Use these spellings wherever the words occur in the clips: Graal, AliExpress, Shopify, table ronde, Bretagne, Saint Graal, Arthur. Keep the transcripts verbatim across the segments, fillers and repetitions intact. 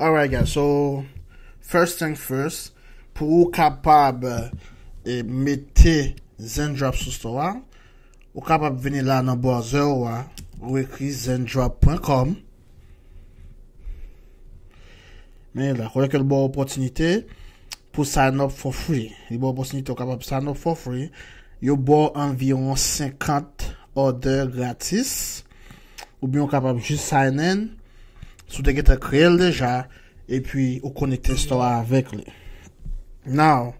Alright guys, so first thing first, pour capable et mettez Zendrop sur store, ou capable venir là dans browser ou écrit zendrop point com. Mais là, vous avez une bonne opportunité pour sign up for free. Une bonne opportunité capable sign up for free. Vous avez environ cinquante orders gratis. Ou bien capable juste sign in. Sous des guettes créées déjà. Et puis, vous connectez store avec lui. Now,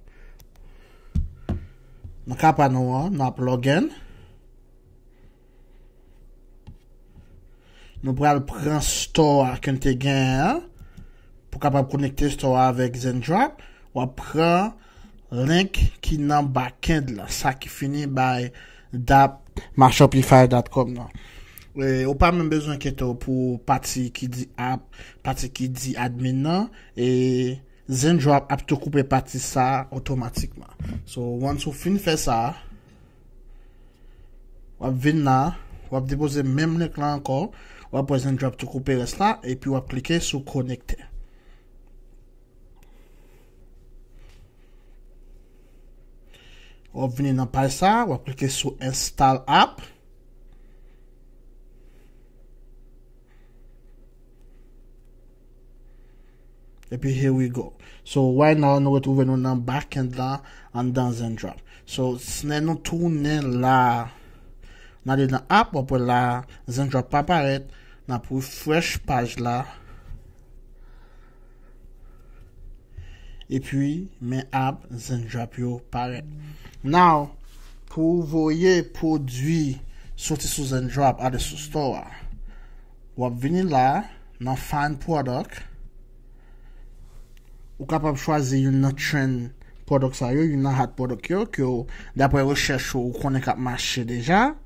nous avons login. Nous prenons le store que nous avons. Pour capable connecter store avec Zendrop, on prend link qui dans backend là, ça qui finit by dap my shopify point com là. Et on pas même besoin qu'être pour partie qui dit app, partie qui dit admin là, et Zendrop a tout coupé partie ça automatiquement. So once on finit faire ça, on vient là, on déposer même link là encore, on prend Zendrop tout couper reste là et puis on cliquer sur connecter. On va venir dans page ça, on va cliquer sur Install App. Et puis, here we go. So, right now, nous retrouvons nous dans backend là, en dans Zendrop. So, si nous tournons là, on allons dans App, on peut là, Zendrop pas apparaître, on pour fresh page là. Et puis, mes apps, Zendrop paraît. Now, pour voyer produit sorti sur Zendrop à des store, vous venez là, dans Find Product, vous capable choisir une trend product, une hot product, que d'après recherche, vous connaissez le marché déjà,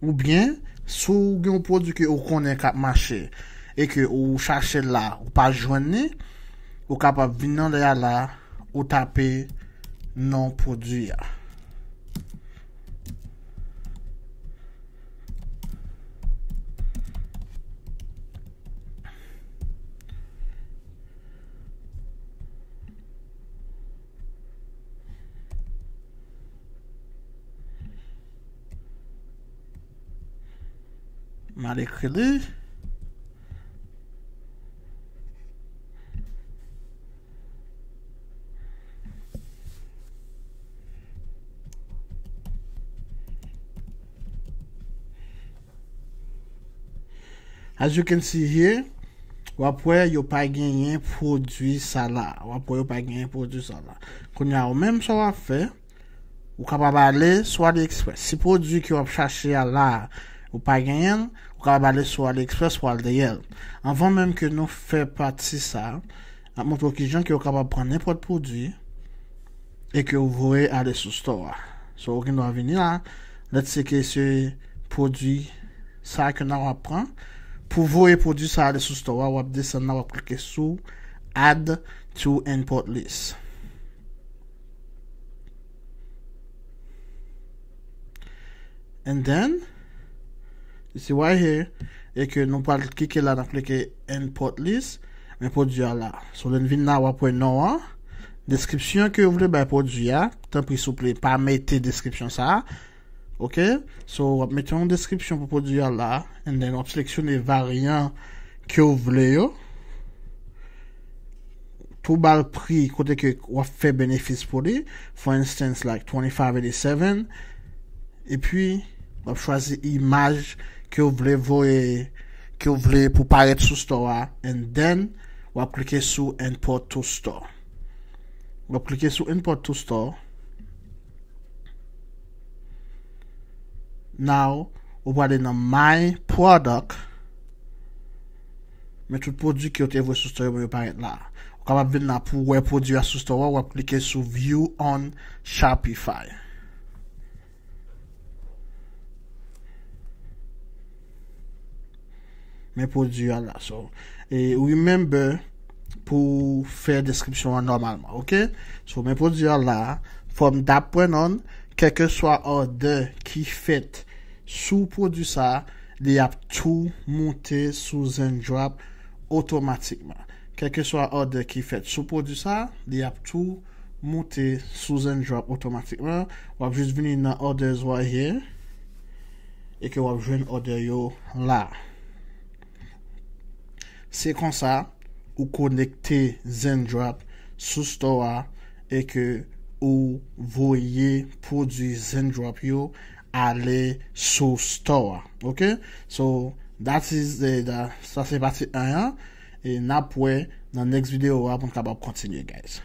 ou bien, si vous avez un produit que vous connaissez le marché, et que vous cherchez là, ou pas joindre, ou capable venir là là ou taper non produit. Mal écrit. As you can see here, après yo pas gagné produit ça là, après yo pas gagné produit ça là. Qu'on y a au même ça va faire, ou capable aller sur AliExpress. Si produit que on chercher là, ou pas gagné, ou capable aller sur AliExpress ou derrière. Avant même que nous fait partie ça, à montrer aux gens que on capable prendre n'importe produit et que vous voulez aller sur store. So on doit venir là, let's see que ce produit ça que nous apprend. Pour vous et produire ça à sous store, vous descendre, cliquer sur Add to Import List. And then, ici, right here, et que nous pouvons cliquer là, nous cliquer Import List, mais produire là. Sur so, l'envie là, vous pouvez noir. Description que vous voulez, ben produire, tant pis, s'il vous plaît, pas mettre description ça. Ok, so mettez en description pour produire là, et then on sélectionne les variants que vous voulez. Tout bas le prix, côté que vous fait bénéfice pour lui, for instance, like twenty-five eighty-seven. Et puis, vous choisissez l'image que vous voulez voir, que vous voulez pour paraître sous store, and then vous cliquez sur Import to Store. Vous cliquez sur Import to Store. Now, on va aller dans My Product. Mais tout produit qui est vu sur store va apparaître là. On va venir là pour voir produit sur store, on va cliquer sur View on Shopify. Mes produits là. So, et remember pour faire description normalement, OK? So mes produits là, from that point on, quel que soit order qui fait sous produit ça, il y a tout monté sous Zendrop automatiquement. Quel que soit l'ordre qui fait sous produit ça, il a tout monté sous un drop automatiquement. On va juste venir dans orders ici et que on va jouer l'ordre là. C'est comme ça, ou connecter Zen Drop sous Store et que vous voyez produit Zen Drop yo aller sous Store. OK? So that is the, the ça c'est partie un. Et n'après dans next vidéo on va continuer guys.